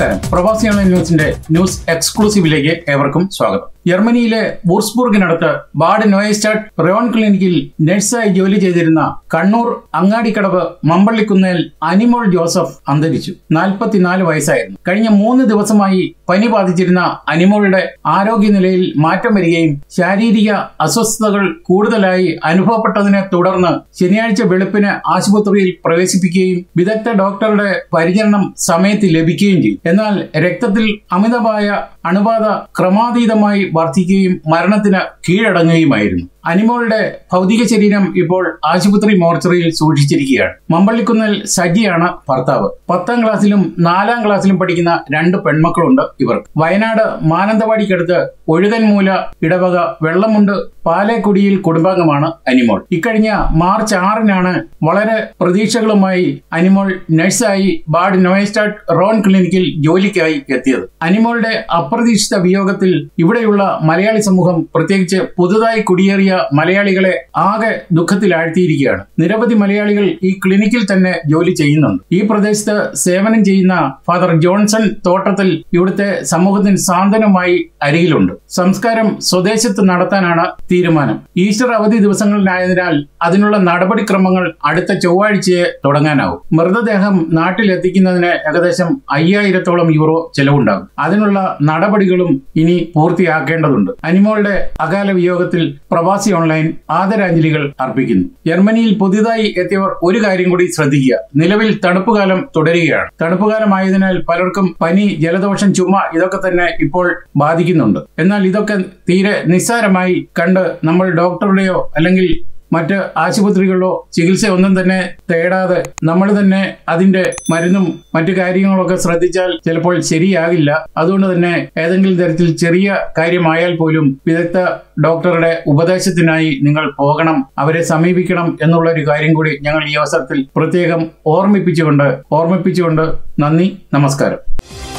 നമസ്കാരം പ്രവാസിയോൺലൈൻ ന്യൂസിന്റെ ന്യൂസ് എക്സ്ക്ലൂസീവിലേക്ക് ഏവർക്കും സ്വാഗതം. ജർമ്മനിയിലെ വൂർസ്ബുർഗിനടുത്ത് ബാഡ് നോയിസ്റ്റാഡ് റയോൺ ക്ലിനിക്കിൽ നഴ്സായി ജോലി ചെയ്തിരുന്ന കണ്ണൂർ അങ്ങാടിക്കടവ് മമ്പള്ളിക്കുന്നേൽ അനിമോൾ ജോസഫ് അന്തരിച്ചു. 44 വയസ്സായിരുന്നു. കഴിഞ്ഞ 3 ദിവസമായി പനി ബാധിച്ചിരുന്ന അനിമോളുടെ ആരോഗ്യനിലയിൽ മാറ്റം വരികയും ശാരീരിക അസ്വസ്ഥതകൾ കൂടുതലായി അനുഭവപ്പെട്ടതിനെ തുടർന്ന് ശനിയാഴ്ച വെളുപ്പിന് ആശുപത്രിയിൽ പ്രവേശിപ്പിക്കുകയും വിദഗ്ധ ഡോക്ടറുടെ പരിചരണം സമയത്ത് ലഭിക്കുകയും ചെയ്തു. എന്നാൽ രക്തത്തിൽ അമിതമായ അണുബാധ ക്രമാതീതമായി വർദ്ധിക്കുകയും മരണത്തിന് കീഴടങ്ങുകയുമായിരുന്നു. അനിമോളുടെ ഭൗതിക ശരീരം ഇപ്പോൾ ആശുപത്രി മോർച്ചറിയിൽ സൂക്ഷിച്ചിരിക്കുകയാണ്. മമ്പള്ളിക്കുന്നേൽ സജിയാണ് ഭർത്താവ്. 10ാം ക്ലാസ്സിലും 4ാം ക്ലാസ്സിലും പഠിക്കുന്ന 2 പെൺമക്കളുണ്ട് ഇവർക്ക്. വയനാട് മാനന്തവാടിക്കടുത്ത് ഒഴുകൻമൂല ഇടവക വെള്ളമുണ്ട് പാലേക്കുടിയിൽ കുടുംബാംഗമാണ് അനിമോൾ. ഇക്കഴിഞ്ഞ മാർച്ച് 6-നാണ് വളരെ പ്രതീക്ഷകളുമായി അനിമോൾ നഴ്സായി ബാഡ് നോയിസ്റ്റാഡ് റോൺ ക്ലിനിക്കിൽ ജോലിക്കായി എത്തിയത്. അനിമോളുടെ അപ്രതീക്ഷിത വിയോഗത്തിൽ ഇവിടെയുള്ള മലയാളി സമൂഹം, പ്രത്യേകിച്ച് പുതുതായി കുടിയേറിയ മലയാളികളെ ആകെ ദുഃഖത്തിലാഴ്ത്തിയിരിക്കുകയാണ്. നിരവധി മലയാളികൾ ഈ ക്ലിനിക്കിൽ തന്നെ ജോലി ചെയ്യുന്നുണ്ട്. ഈ പ്രദേശത്ത് സേവനം ചെയ്യുന്ന ഫാദർ ജോൺസൺ തോട്ടത്തിൽ ഇവിടുത്തെ സമൂഹത്തിന് സാന്ത്വനമായി അരികിലുണ്ട്. സംസ്കാരം സ്വദേശത്ത് നടത്താനാണ് തീരുമാനം. ഈസ്റ്റർ അവധി ദിവസങ്ങളിലായതിനാൽ അതിനുള്ള നടപടിക്രമങ്ങൾ അടുത്ത ചൊവ്വാഴ്ചയെ തുടങ്ങാനാവും. മൃതദേഹം നാട്ടിലെത്തിക്കുന്നതിന് ഏകദേശം 5000-ഓളം യൂറോ ചെലവുണ്ടാകും. അതിനുള്ള നടപടികളും ഇനി പൂർത്തിയാക്കേണ്ടതുണ്ട്. അനിമോളുടെ അകാല വിയോഗത്തിൽ പ്രവാസി ഓൺലൈൻ ആദരാഞ്ജലികൾ അർപ്പിക്കുന്നു. ജർമ്മനിയിൽ പുതിയതായി എത്തിയവർ ഒരു കാര്യം കൂടി ശ്രദ്ധിക്കുക. നിലവിൽ തണുപ്പുകാലം തുടരുകയാണ്. തണുപ്പുകാലമായതിനാൽ പലർക്കും പനി, ജലദോഷം, ചുമ ഇതൊക്കെ തന്നെ ഇപ്പോൾ ബാധിക്കുന്നുണ്ട്. എന്നാൽ ഇതൊക്കെ തീരെ നിസ്സാരമായി കണ്ട് നമ്മൾ ഡോക്ടറുടെയോ അല്ലെങ്കിൽ മറ്റ് ആശുപത്രികളിലോ ചികിത്സയൊന്നും തന്നെ തേടാതെ നമ്മൾ തന്നെ അതിന്റെ മരുന്നും മറ്റു കാര്യങ്ങളൊക്കെ ശ്രദ്ധിച്ചാൽ ചിലപ്പോൾ ശരിയാകില്ല. അതുകൊണ്ട് തന്നെ ഏതെങ്കിലും തരത്തിൽ ചെറിയ കാര്യമായാൽ പോലും വിദഗ്ധ ഡോക്ടറുടെ ഉപദേശത്തിനായി നിങ്ങൾ പോകണം, അവരെ സമീപിക്കണം എന്നുള്ള ഒരു കാര്യം കൂടി ഞങ്ങൾ ഈ അവസരത്തിൽ പ്രത്യേകം ഓർമ്മിപ്പിച്ചുകൊണ്ട് നന്ദി, നമസ്കാരം.